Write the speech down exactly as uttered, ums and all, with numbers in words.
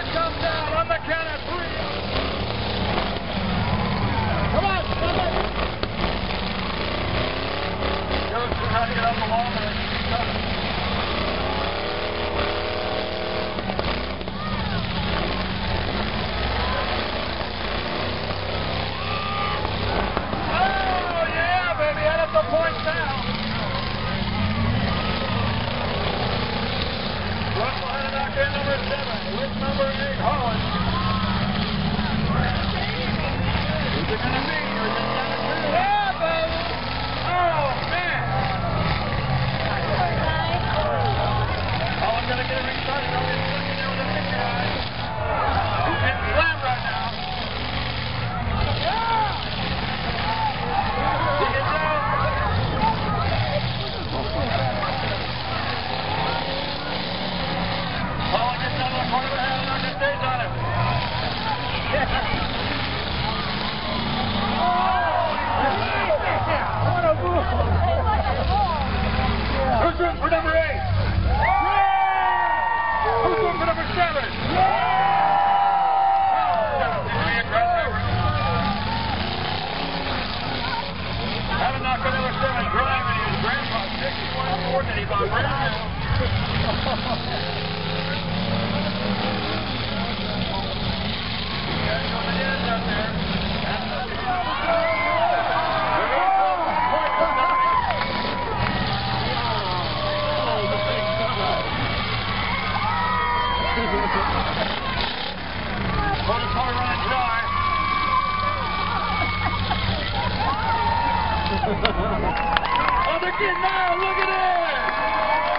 it comes down on the count of three. Come on, somebody. Joe's trying to get on the wall, but it's tough. Oh, yeah, baby, out of the point now. Number seven with number eight, Holland. Who's it going to be? Who's it going to be? Yeah, baby! Oh, man! Holland's going to get a restart. He's always looking there with a finger eye. He's hitting slam right now. Yeah! Take it down. Who's for number eight? Yeah! Who's going for number seven? Yeah! Had a knock on number seven, driving his grandpa, sixty-one Ordinary by Brown. Other kid now, look at it!